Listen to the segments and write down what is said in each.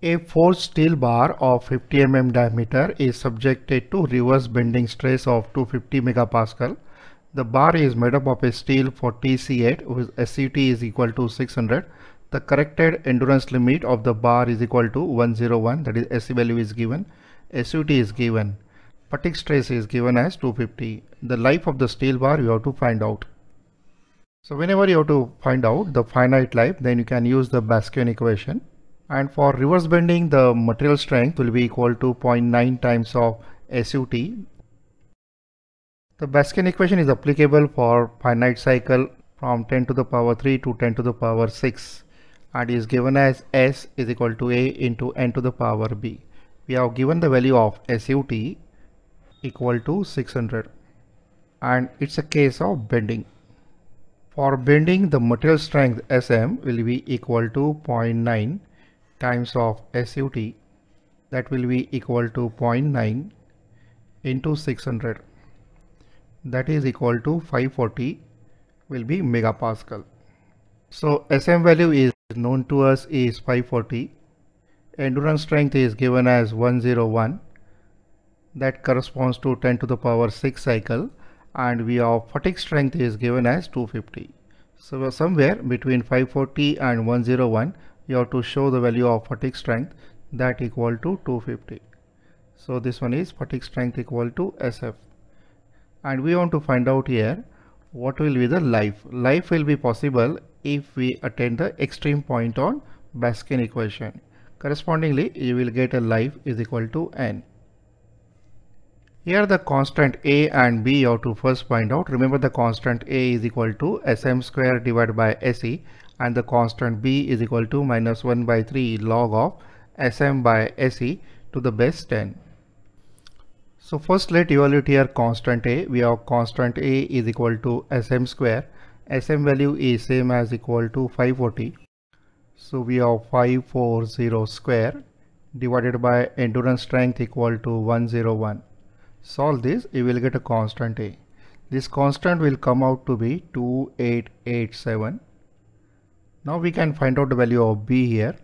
A forged steel bar of 50 mm diameter is subjected to reverse bending stress of 250 megapascal. The bar is made up of a steel for TC8 with SUT is equal to 600. The corrected endurance limit of the bar is equal to 101, that is SC value is given, SUT is given. Fatigue stress is given as 250. The life of the steel bar you have to find out. So whenever you have to find out the finite life, then you can use the Basquin equation. And for reverse bending, the material strength will be equal to 0.9 times of SUT. The Basquin equation is applicable for finite cycle from 10 to the power 3 to 10 to the power 6 and is given as S is equal to A into N to the power B. We have given the value of SUT equal to 600 and it's a case of bending. For bending, the material strength SM will be equal to 0.9 times of SUT, that will be equal to 0.9 into 600, that is equal to 540 will be megapascal. So SM value is known to us is 540. Endurance strength is given as 101, that corresponds to 10 to the power 6 cycle, and we have fatigue strength is given as 250. So somewhere between 540 and 101 you have to show the value of fatigue strength, that equal to 250. So this one is fatigue strength equal to SF, and we want to find out here what will be the life. Life will be possible if we attain the extreme point on Basquin equation. Correspondingly, you will get a life is equal to N. Here the constant A and B you have to first find out. Remember, the constant A is equal to SM square divided by SE, and the constant B is equal to minus 1 by 3 log of SM by SE to the base 10. So first let evaluate here constant A. We have constant A is equal to SM square. SM value is same as equal to 540. So we have 540 square divided by endurance strength equal to 101. Solve this, you will get a constant A. This constant will come out to be 2887. Now we can find out the value of B here.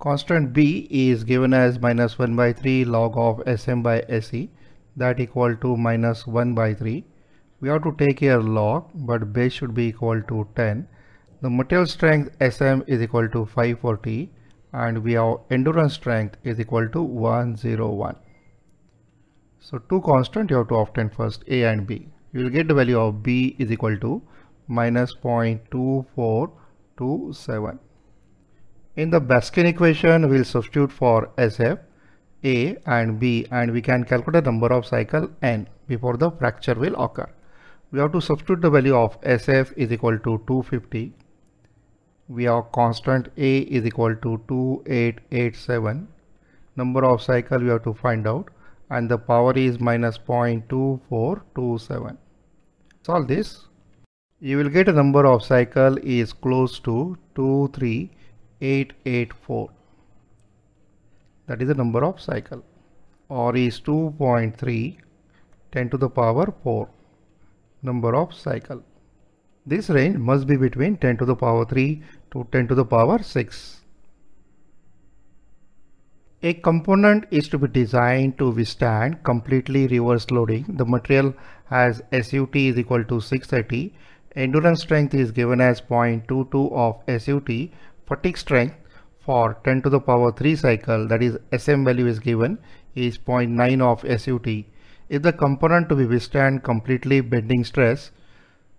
Constant B is given as minus 1 by 3 log of SM by SE, that equal to minus 1 by 3. We have to take here log, but base should be equal to 10. The material strength SM is equal to 540 and we have endurance strength is equal to 101. So two constant you have to obtain first, A and B. You will get the value of B is equal to minus 0.2427. In the Basquin equation, we will substitute for SF, A and B, and we can calculate the number of cycle N before the fracture will occur. We have to substitute the value of SF is equal to 250. We have constant A is equal to 2887. Number of cycle we have to find out, and the power is minus 0.2427. Solve this. You will get a number of cycle is close to 23884. That is the number of cycle, or is 2.3 10 to the power 4 number of cycle. This range must be between 10 to the power 3 to 10 to the power 6. A component is to be designed to withstand completely reverse loading. The material has SUT is equal to 630. Endurance strength is given as 0.22 of SUT. Fatigue strength for 10 to the power 3 cycle, that is SM value is given, is 0.9 of SUT. If the component to be withstand completely bending stress,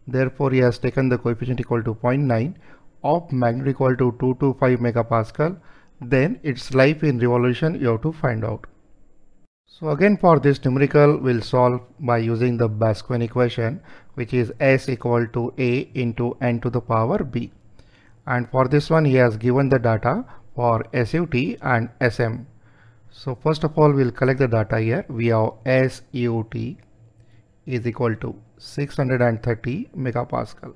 therefore he has taken the coefficient equal to 0.9 of magnitude equal to 225 megapascal. Then its life in revolution you have to find out. So again, for this numerical we'll solve by using the Basquin equation, which is S equal to A into N to the power B. And for this one he has given the data for SUT and SM. So first of all we'll collect the data here. We have SUT is equal to 630 megapascal.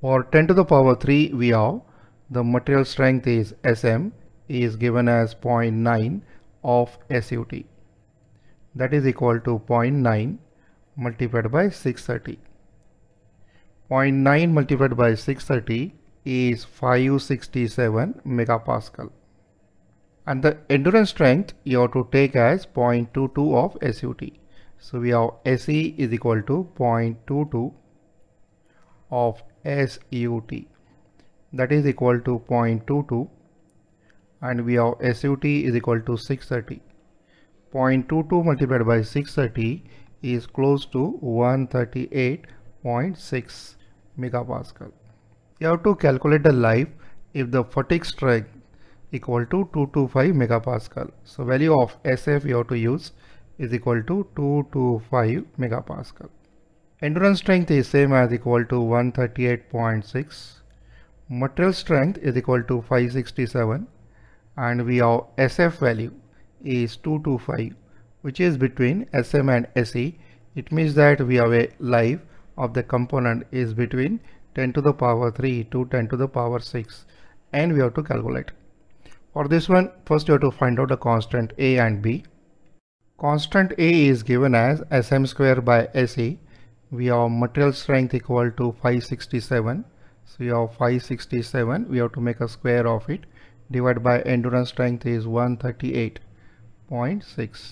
For 10 to the power 3 we have the material strength is SM is given as 0.9 of SUT, that is equal to 0.9 multiplied by 630. 0.9 multiplied by 630 is 567 megapascal. And the endurance strength you have to take as 0.22 of SUT. So we have SE is equal to 0.22 of SUT. That is equal to 0.22, and we have SUT is equal to 630. 0.22 multiplied by 630 is close to 138.6 megapascal. You have to calculate the life if the fatigue strength equal to 225 megapascal. So value of SF you have to use is equal to 225 megapascal. Endurance strength is same as equal to 138.6. Material strength is equal to 567, and we have SF value is 225, which is between SM and SE. It means that we have a life of the component is between 10 to the power 3 to 10 to the power 6, and we have to calculate. For this one, first you have to find out the constant A and B. Constant A is given as SM square by SE. We have material strength equal to 567. So you have 567, we have to make a square of it, divided by endurance strength is 138.6.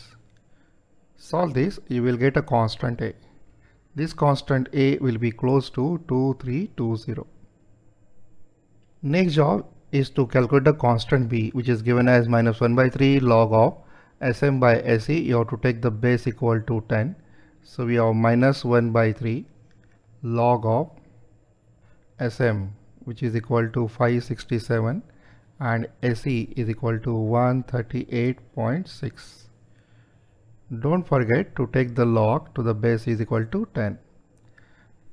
Solve this, you will get a constant A. This constant A will be close to 2320. Next job is to calculate the constant B, which is given as minus 1 by 3 log of SM by SE. You have to take the base equal to 10. So we have minus 1 by 3 log of SM, which is equal to 567, and SE is equal to 138.6. Don't forget to take the log to the base is equal to 10.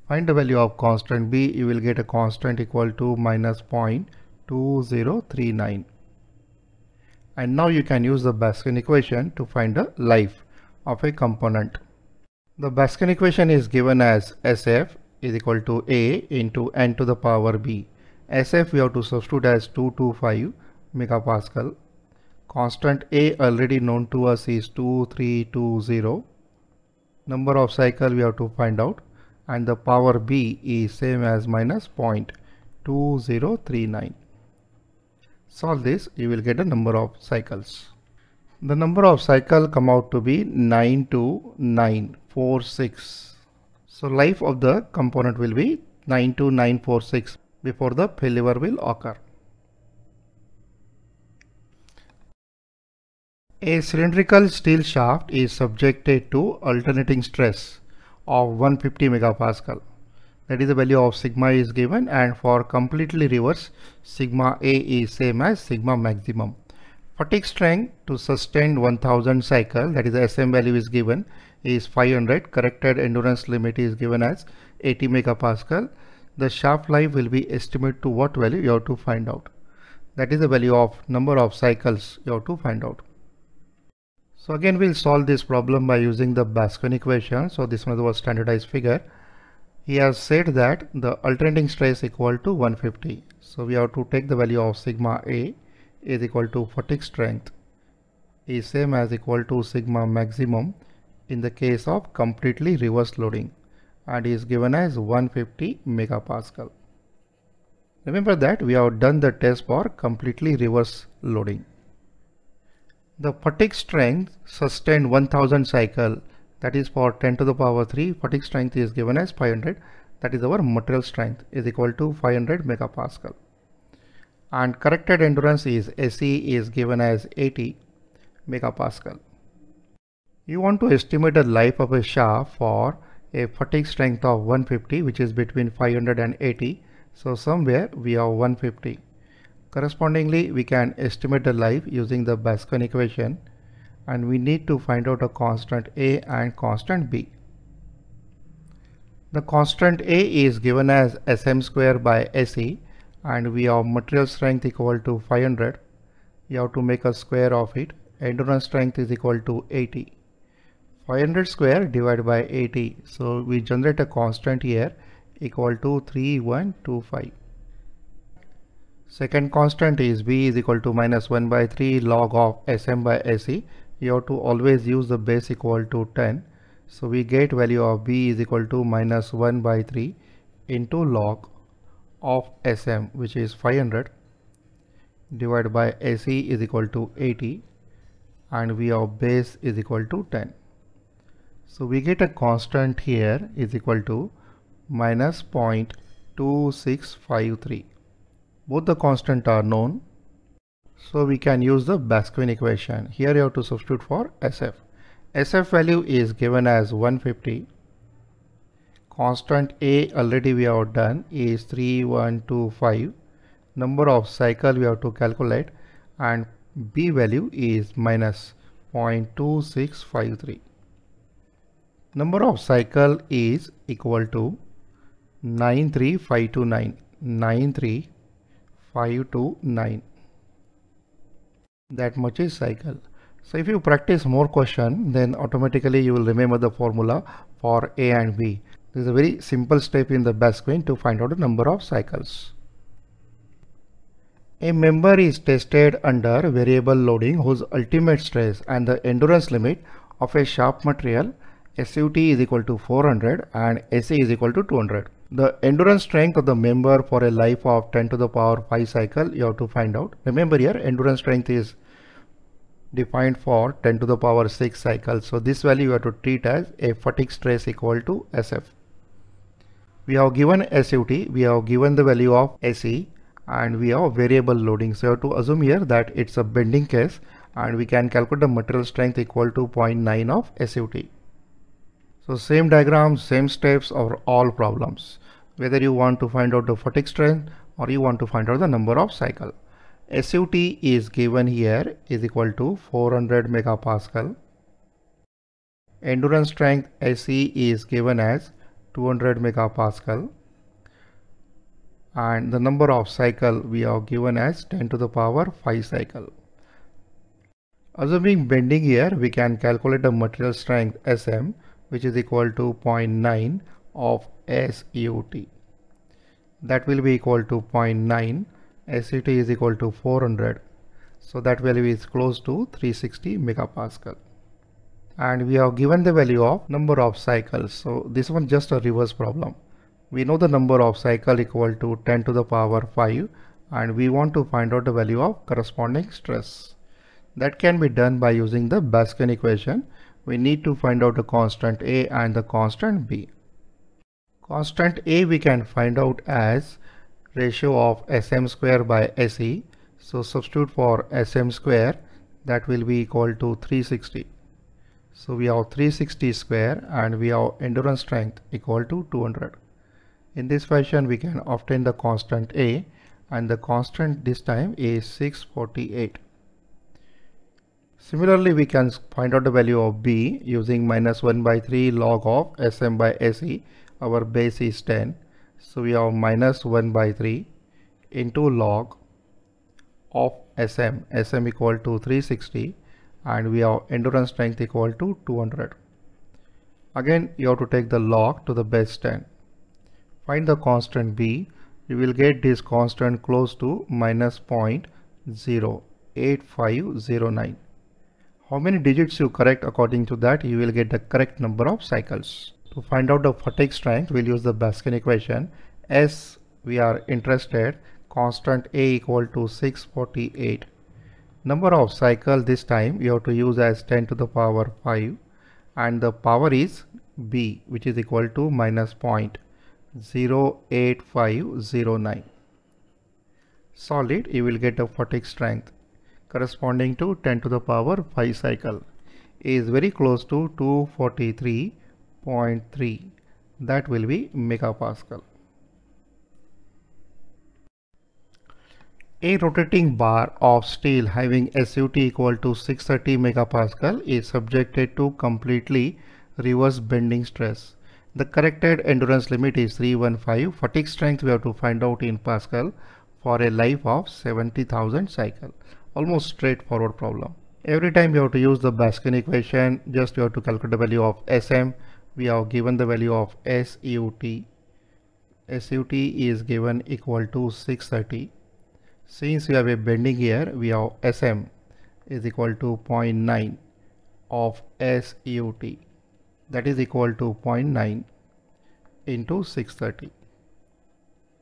Find the value of constant B. You will get a constant equal to minus 0.2039. And now you can use the Basquin equation to find the life of a component. The Basquin equation is given as SF is equal to A into n to the power b. SF we have to substitute as 225 megapascal. Constant A already known to us is 2320. Number of cycle we have to find out, and the power b is same as minus 0.2039. Solve this, you will get a number of cycles. The number of cycle come out to be 92946. So life of the component will be 92946 before the failure will occur. A cylindrical steel shaft is subjected to alternating stress of 150 megapascal. That is the value of sigma is given, and for completely reverse, sigma A is same as sigma maximum. Fatigue strength to sustain 1000 cycle, that is the SM value is given, is 500. Corrected endurance limit is given as 80 megapascal. The shaft life will be estimated to what value you have to find out. That is the value of number of cycles you have to find out. So again we'll solve this problem by using the Basquin equation. So this one was standardized figure. He has said that the alternating stress equal to 150. So we have to take the value of sigma A is equal to fatigue strength is same as equal to sigma maximum in the case of completely reverse loading, and is given as 150 megapascal. Remember that we have done the test for completely reverse loading. The fatigue strength sustained 1000 cycle, that is for 10 to the power 3, fatigue strength is given as 500, that is our material strength is equal to 500 megapascal. And corrected endurance is SE is given as 80 megapascal. You want to estimate the life of a shaft for a fatigue strength of 150, which is between 500 and 80. So somewhere we have 150. Correspondingly, we can estimate the life using the Basquin equation, and we need to find out a constant A and constant B. The constant A is given as SM square by SE, and we have material strength equal to 500. You have to make a square of it. Endurance strength is equal to 80. 500 square divided by 80. So we generate a constant here equal to 3125. Second constant is B is equal to minus 1 by 3 log of SM by SE. You have to always use the base equal to 10. So we get value of B is equal to minus 1 by 3 into log of SM, which is 500, divided by AC is equal to 80, and V of base is equal to 10. So we get a constant here is equal to minus 0.2653. Both the constant are known, so we can use the Basquin equation. Here you have to substitute for SF. SF value is given as 150. Constant A already we have done is 3125. Number of cycle we have to calculate, and B value is minus 0.2653. Number of cycle is equal to 93529. 93529. That much is cycle. So if you practice more question, then automatically you will remember the formula for A and B. This is a very simple step in the Basquin to find out the number of cycles. A member is tested under variable loading whose ultimate stress and the endurance limit of a shaft material SUT is equal to 400 and AC is equal to 200. The endurance strength of the member for a life of 10 to the power 5 cycle you have to find out. Remember here endurance strength is defined for 10 to the power 6 cycles. So this value you have to treat as a fatigue stress equal to SF. We have given SUT, we have given the value of AC, and we have variable loading. So you have to assume here that it's a bending case, and we can calculate the material strength equal to 0.9 of SUT. So same diagram, same steps for all problems, whether you want to find out the fatigue strength or you want to find out the number of cycle. SUT is given here is equal to 400 megapascal. Endurance strength AC is given as 200 megapascal. And the number of cycle we have given as 10 to the power 5 cycle. Assuming bending here, we can calculate the material strength SM, which is equal to 0.9 of SUT. That will be equal to 0.9. SUT is equal to 400, so that value is close to 360 megapascal. And we have given the value of number of cycles. So this one just a reverse problem. We know the number of cycle equal to 10 to the power 5, and we want to find out the value of corresponding stress. That can be done by using the Basquin equation. We need to find out the constant A and the constant B. Constant A we can find out as ratio of SM square by SE. So substitute for SM square, that will be equal to 360. So we have 360 square, and we have endurance strength equal to 200. In this fashion we can obtain the constant A, and the constant this time is 648. Similarly we can find out the value of B using minus 1 by 3 log of SM by SE. Our base is 10. So we have minus 1 by 3 into log of SM, SM equal to 360, and we have endurance strength equal to 200. Again you have to take the log to the base 10. Find the constant B. You will get this constant close to minus 0.08509. How many digits you correct, according to that you will get the correct number of cycles. To find out the fatigue strength, we'll use the Basquin equation. S we are interested, constant A equal to 648. Number of cycle this time you have to use as 10 to the power 5, and the power is B, which is equal to minus 0.08509. Solve it, you will get a fatigue strength corresponding to 10 to the power 5 cycle. A is very close to 243.3, that will be megapascal. A rotating bar of steel having SUT equal to 630 megapascal is subjected to completely reverse bending stress. The corrected endurance limit is 315. Fatigue strength we have to find out in Pascal for a life of 70,000 cycle. Almost straightforward problem. Every time you have to use the Basquin equation, just you have to calculate the value of SM. We have given the value of SUT. SUT is given equal to 630. Since we have a bending here, we have SM is equal to 0.9 of SUT. That is equal to 0.9 into 630.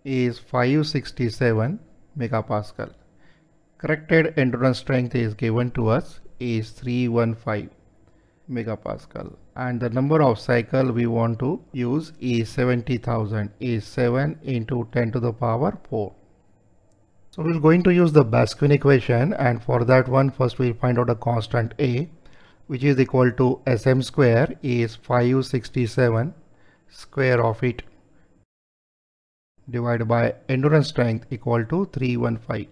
is 567 megapascal. Corrected endurance strength is given to us is 315 megapascal, and the number of cycle we want to use is 70,000, is 7 into 10 to the power 4. So we're going to use the Basquin equation, and for that one first we'll find out a constant A, which is equal to Sm square is 567 square of it divided by endurance strength equal to 315.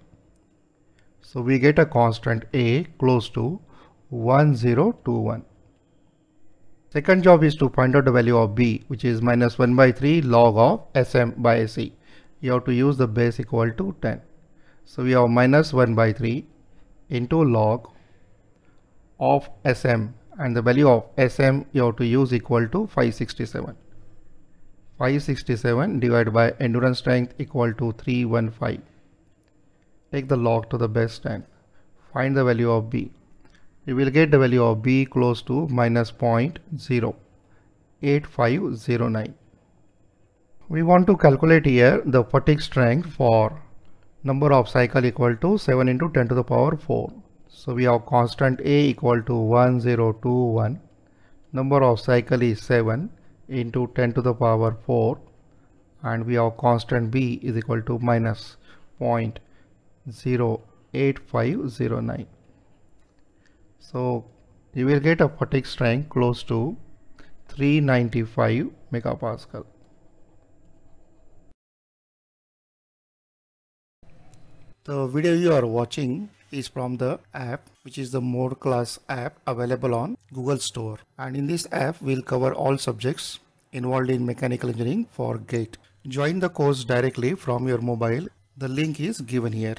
So we get a constant A close to 1021. Second job is to find out the value of B, which is -1/3 log of Sm by C. You have to use the base equal to 10. So we have -1/3 into log of Sm, and the value of Sm you have to use equal to 567. 567 divided by endurance strength equal to 315. Take the log to the base 10. Find the value of B. You will get the value of B close to -0.08509. We want to calculate here the fatigue strength for number of cycle equal to 7 into 10 to the power 4. So we have constant A equal to 1021. Number of cycle is 7 into 10 to the power 4, and we have constant B is equal to -0.08509. So you will get a fatigue strength close to 395 megapascal. The video you are watching is from the app, which is the Mode Class app available on Google Store. And in this app, we'll cover all subjects involved in mechanical engineering for GATE. Join the course directly from your mobile. The link is given here.